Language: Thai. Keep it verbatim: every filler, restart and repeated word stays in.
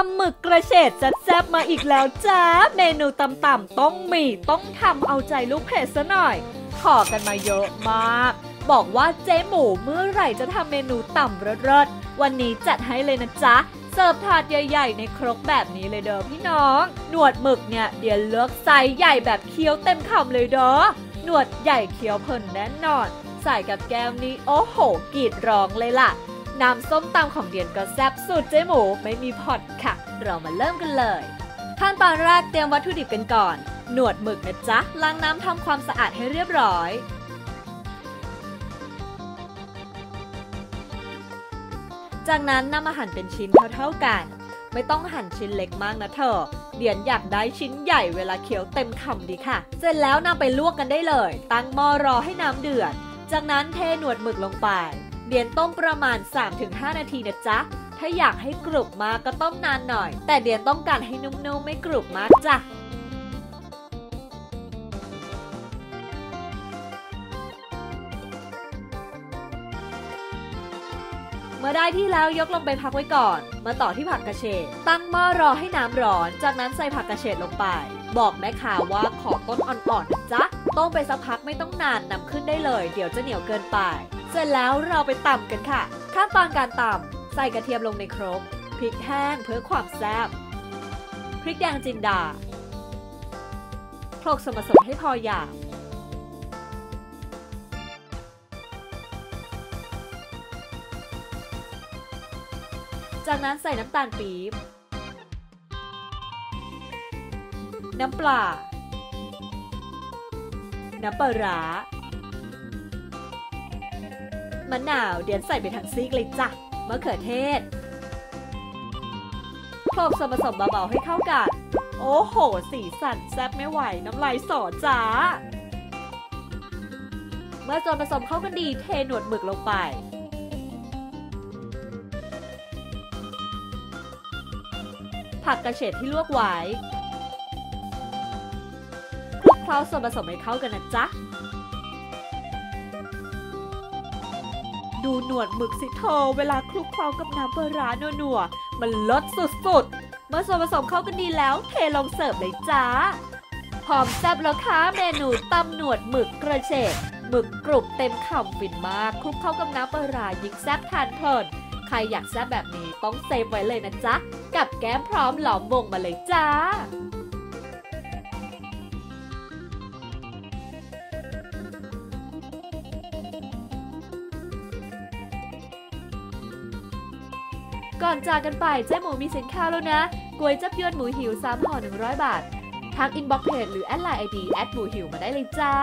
าหมึกกระเฉดแซ่บๆมาอีกแล้วจ้าเมนูตำต่ำต้องมีต้องทำเอาใจลูกเพจซะหน่อยขอกันมาเยอะมากบอกว่าเจ๊หมูเมื่อไหร่จะทำเมนูต่ำเลิศๆวันนี้จัดให้เลยนะจ๊ะเสิร์ฟถาดใหญ่ๆในครกแบบนี้เลยเด้อพี่น้องหนวดหมึกเนี่ยเดี๋ยวเลือกไซส์ใหญ่แบบเคี้ยวเต็มคำเลยเด้อหนวดใหญ่เคี้ยวเพลินแน่นอนใส่กับแก้มนี้โอ้โหกรีดร้องเลยล่ะน้ำส้มตำของเดียนก็แซ่บสุดเจ๊หมูไม่มีพอดค่ะเรามาเริ่มกันเลยขั้นตอนแรกเตรียมวัตถุดิบกันก่อนหนวดหมึกนะจ๊ะล้างน้ำทำความสะอาดให้เรียบร้อยจากนั้นนำมาหั่นเป็นชิ้นเท่าๆกันไม่ต้องหั่นชิ้นเล็กมากนะเธอเดียนอยากได้ชิ้นใหญ่เวลาเคี้ยวเต็มคำดีค่ะเสร็จแล้วนำไปลวกกันได้เลยตั้งหม้อรอให้น้ำเดือดจากนั้นเทหนวดหมึกลงไปเดียนต้มประมาณ สามถึงห้า นาทีนะจ๊ะถ้าอยากให้กรุบมากก็ต้มนานหน่อยแต่เดียนต้องการให้นุ่มๆไม่กรุบมากจ้ะเมื่อได้ที่แล้วยกลงไปพักไว้ก่อนมาต่อที่ผักกระเฉดตั้งหม้อรอให้น้ำร้อนจากนั้นใส่ผักกระเฉดลงไปบอกแม่ค้าว่าขอต้นอ่อนๆนะจ๊ะต้มไปสักพักไม่ต้องนานนำขึ้นได้เลยเดี๋ยวจะเหนียวเกินไปเสร็จแล้วเราไปตำกันค่ะขั้นตอนการตำใส่กระเทียมลงในครกพริกแห้งเพื่อความแซ่บพริกแดงจินดาโขลกส่วนผสมให้พอหยาบจากนั้นใส่น้ำตาลปี๊บน้ำปลาน้ำปลาร้ามะนาวเดี๋ยวใส่ไปทั้งซีกเลยจ้ะมะเขือเทศโขลกส่วนผสมเบาๆให้เข้ากันโอ้โหสีสันแซ่บไม่ไหวน้ำลายสอจ้าเมื่อส่วนผสมเข้ากันดีเทหนวดหมึกลงไปผักกระเฉดที่ลวกไว้คลุกเคล้าส่วนผสมให้เข้ากันนะจ๊ะดูหนวดหมึกสิเธอเวลาคลุกเคล้ากับน้ำปลาร้านัวๆมันลดสุดๆเมื่อส่วนผสมเข้ากันดีแล้วเทลงเสิร์ฟเลยจ้าพร้อมแซ่บแล้วค่ะเมนูตำหนวดหมึกกระเฉดหมึกกรุบเต็มคำฟินมากคลุกเคล้ากับน้ำปลาร้ายิ่งแซ่บทานเพลินใครอยากแซ่บแบบนี้ต้องเซฟไว้เลยนะจ๊ะกับแก้มพร้อมหลอมวงมาเลยจ้าก่อนจากกันไปเจ๊หมูมีสินค้าแล้วนะก๋วยจั๊บยวนหมูหิวสามห่อหนึ่งร้อยบาททักอินบ็อกซ์เพจหรือแอดไลน์ไอดีแอดหมูหิวมาได้เลยจ้า